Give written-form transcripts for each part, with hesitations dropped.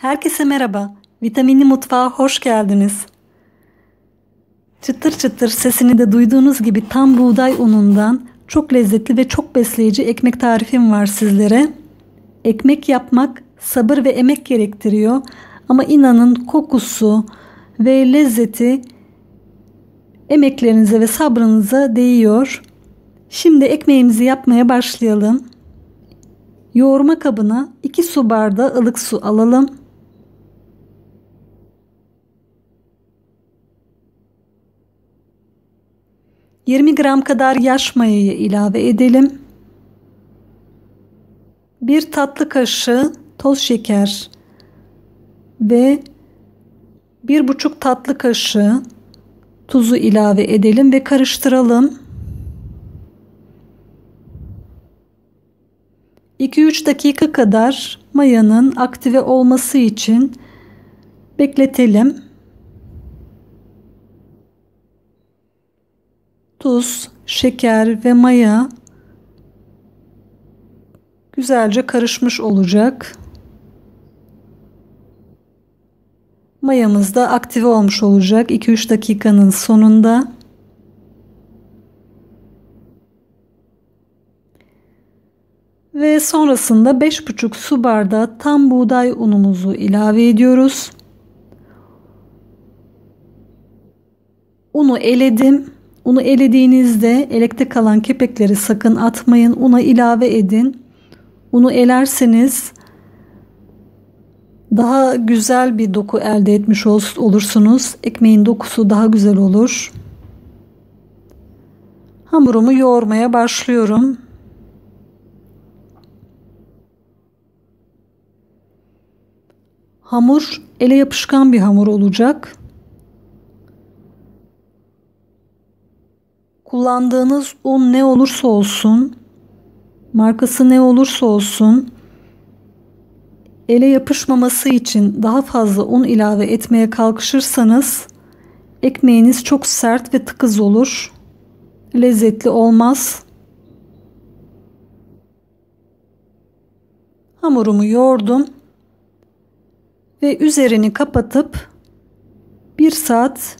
Herkese merhaba. Vitaminli Mutfağa hoş geldiniz. Çıtır çıtır sesini de duyduğunuz gibi tam buğday unundan çok lezzetli ve çok besleyici ekmek tarifim var sizlere. Ekmek yapmak sabır ve emek gerektiriyor ama inanın kokusu ve lezzeti emeklerinize ve sabrınıza değiyor. Şimdi ekmeğimizi yapmaya başlayalım. Yoğurma kabına 2 su bardağı ılık su alalım. ...20 gram kadar yaş mayayı ilave edelim. 1 tatlı kaşığı toz şeker ve 1,5 tatlı kaşığı tuzu ilave edelim ve karıştıralım. 2-3 dakika kadar mayanın aktive olması için bekletelim. Tuz, şeker ve maya güzelce karışmış olacak. Mayamız da aktive olmuş olacak 2-3 dakikanın sonunda. Ve sonrasında 5,5 su bardağı tam buğday unumuzu ilave ediyoruz. Unu eledim. Unu elediğinizde elekte kalan kepekleri sakın atmayın. Una ilave edin. Unu elerseniz daha güzel bir doku elde etmiş olursunuz. Ekmeğin dokusu daha güzel olur. Hamurumu yoğurmaya başlıyorum. Hamur ele yapışkan bir hamur olacak. Kullandığınız un ne olursa olsun, markası ne olursa olsun, ele yapışmaması için daha fazla un ilave etmeye kalkışırsanız ekmeğiniz çok sert ve tıkız olur. Lezzetli olmaz. Hamurumu yoğurdum ve üzerini kapatıp 1 saat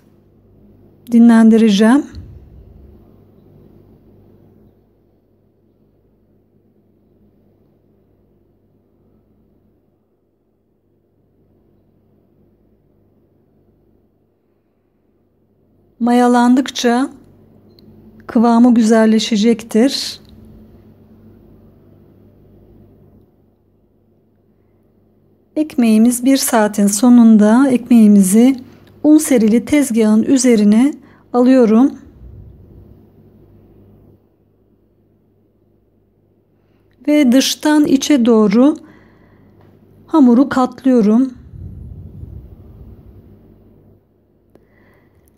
dinlendireceğim. Mayalandıkça kıvamı güzelleşecektir. Ekmeğimiz 1 saatin sonunda ekmeğimizi un serili tezgahın üzerine alıyorum. Ve dıştan içe doğru hamuru katlıyorum.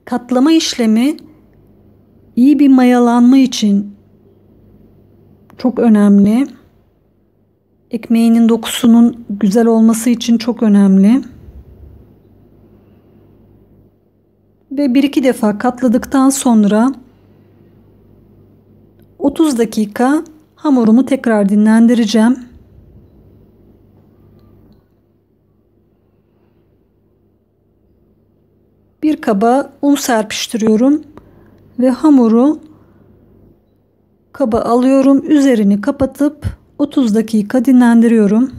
Katlama işlemi iyi bir mayalanma için çok önemli. Ekmeğinin dokusunun güzel olması için çok önemli. Ve 1-2 defa katladıktan sonra 30 dakika hamurumu tekrar dinlendireceğim. Bir kaba un serpiştiriyorum ve hamuru kaba alıyorum. Üzerini kapatıp 30 dakika dinlendiriyorum.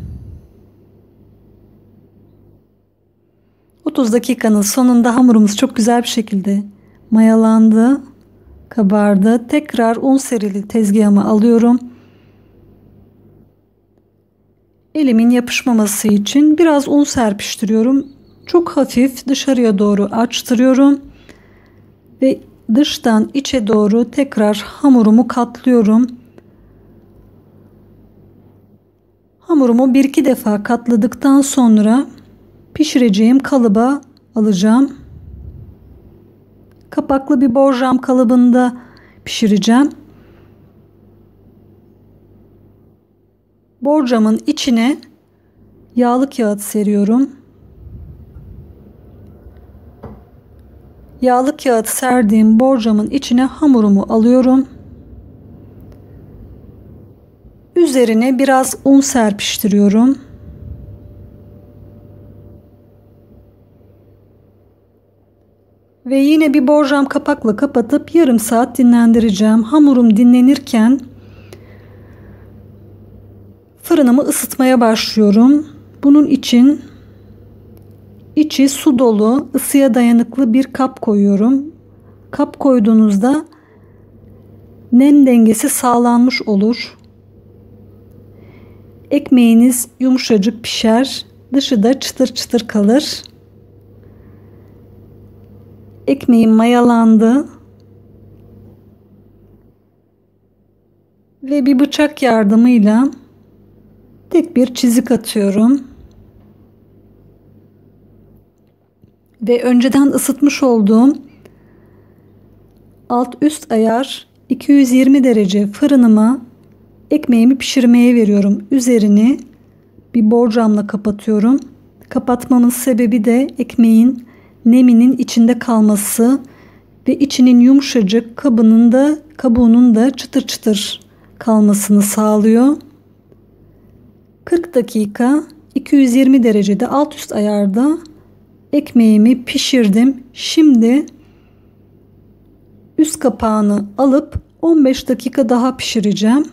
30 dakikanın sonunda hamurumuz çok güzel bir şekilde mayalandı, kabardı. Tekrar un serili tezgahıma alıyorum. Elimin yapışmaması için biraz un serpiştiriyorum. Çok hafif dışarıya doğru açtırıyorum ve dıştan içe doğru tekrar hamurumu katlıyorum. Hamurumu 1-2 defa katladıktan sonra pişireceğim kalıba alacağım. Kapaklı bir borcam kalıbında pişireceğim. Borcamın içine yağlı kağıt seriyorum. Yağlı kağıt serdiğim borcamın içine hamurumu alıyorum. Üzerine biraz un serpiştiriyorum. Ve yine bir borcam kapakla kapatıp yarım saat dinlendireceğim. Hamurum dinlenirken fırınımı ısıtmaya başlıyorum. Bunun için içi su dolu, ısıya dayanıklı bir kap koyuyorum. Kap koyduğunuzda nem dengesi sağlanmış olur. Ekmeğiniz yumuşacık pişer, dışı da çıtır çıtır kalır. Ekmeğim mayalandı ve bir bıçak yardımıyla tek bir çizik atıyorum. Ve önceden ısıtmış olduğum alt üst ayar 220 derece fırınıma ekmeğimi pişirmeye veriyorum. Üzerini bir borcamla kapatıyorum. Kapatmamın sebebi de ekmeğin neminin içinde kalması ve içinin yumuşacık, kabuğunun da çıtır çıtır kalmasını sağlıyor. 40 dakika 220 derecede alt üst ayarda ekmeğimi pişirdim. Şimdi üst kapağını alıp 15 dakika daha pişireceğim.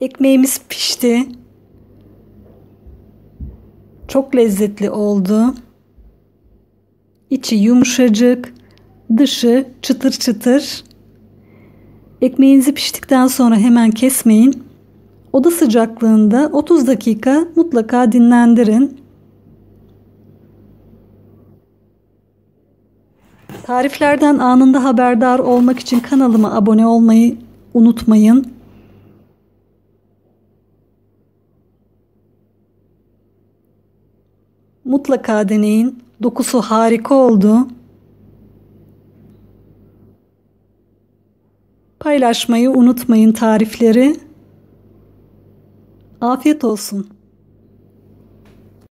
Ekmeğimiz pişti. Çok lezzetli oldu. İçi yumuşacık, dışı çıtır çıtır. Ekmeğinizi piştikten sonra hemen kesmeyin. Oda sıcaklığında 30 dakika mutlaka dinlendirin. Tariflerden anında haberdar olmak için kanalıma abone olmayı unutmayın. Mutlaka deneyin. Dokusu harika oldu. Paylaşmayı unutmayın tarifleri. Afiyet olsun.